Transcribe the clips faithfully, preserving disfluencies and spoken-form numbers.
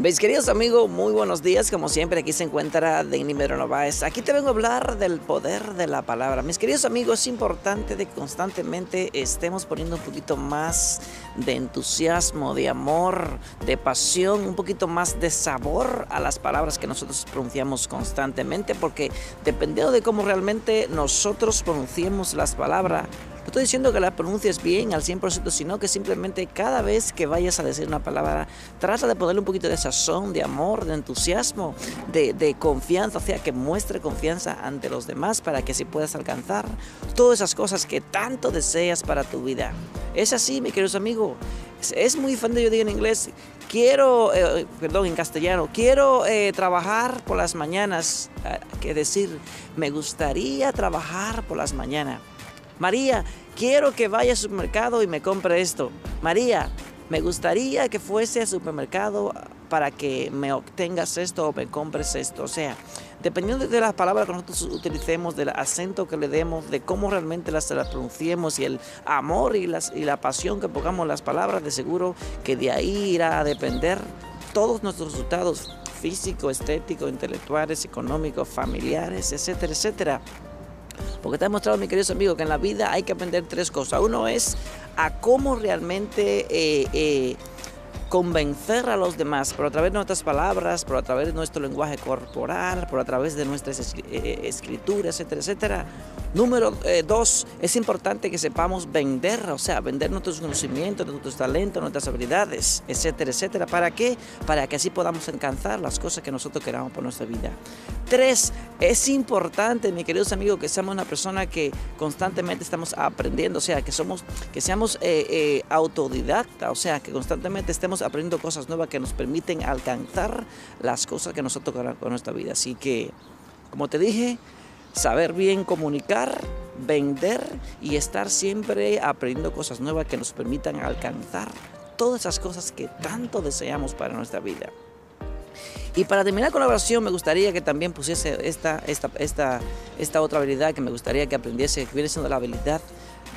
Mis queridos amigos, muy buenos días. Como siempre, aquí se encuentra Denny Medrano Báez. Aquí te vengo a hablar del poder de la palabra. Mis queridos amigos, es importante de que constantemente estemos poniendo un poquito más de entusiasmo, de amor, de pasión, un poquito más de sabor a las palabras que nosotros pronunciamos constantemente, porque dependiendo de cómo realmente nosotros pronunciemos las palabras, no estoy diciendo que la pronuncies bien al cien por ciento, sino que simplemente cada vez que vayas a decir una palabra, trata de ponerle un poquito de sazón, de amor, de entusiasmo, de, de confianza, o sea, que muestre confianza ante los demás para que así puedas alcanzar todas esas cosas que tanto deseas para tu vida. Es así, mi queridos amigos. Es, es muy fan de yo digo en inglés, quiero, eh, perdón, en castellano, quiero eh, trabajar por las mañanas, eh, que decir, me gustaría trabajar por las mañanas. María, quiero que vaya al supermercado y me compre esto. María, me gustaría que fuese al supermercado para que me obtengas esto o me compres esto. O sea, dependiendo de las palabras que nosotros utilicemos, del acento que le demos, de cómo realmente las, las pronunciemos y el amor y, las, y la pasión que pongamos en las palabras, de seguro que de ahí irá a depender todos nuestros resultados físicos, estéticos, intelectuales, económicos, familiares, etcétera, etcétera. Porque te he mostrado, mis queridos amigos, que en la vida hay que aprender tres cosas. Uno es a cómo realmente eh, eh, convencer a los demás, pero a través de nuestras palabras, pero a través de nuestro lenguaje corporal, pero a través de nuestras escrituras, etcétera, etcétera. Número eh, dos, es importante que sepamos vender, o sea, vender nuestros conocimientos, nuestros talentos, nuestras habilidades, etcétera, etcétera. ¿Para qué? Para que así podamos alcanzar las cosas que nosotros queramos por nuestra vida. Tres, es importante, mis queridos amigos, que seamos una persona que constantemente estamos aprendiendo, o sea, que, somos, que seamos eh, eh, autodidacta, o sea, que constantemente estemos aprendiendo cosas nuevas que nos permiten alcanzar las cosas que nosotros queramos por nuestra vida. Así que, como te dije, saber bien comunicar, vender y estar siempre aprendiendo cosas nuevas que nos permitan alcanzar todas esas cosas que tanto deseamos para nuestra vida. Y para terminar con la oración, me gustaría que también pusiese esta, esta, esta, esta otra habilidad que me gustaría que aprendiese, que viene siendo la habilidad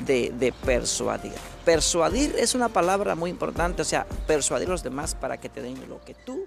de, de persuadir. Persuadir es una palabra muy importante, o sea, persuadir a los demás para que te den lo que tú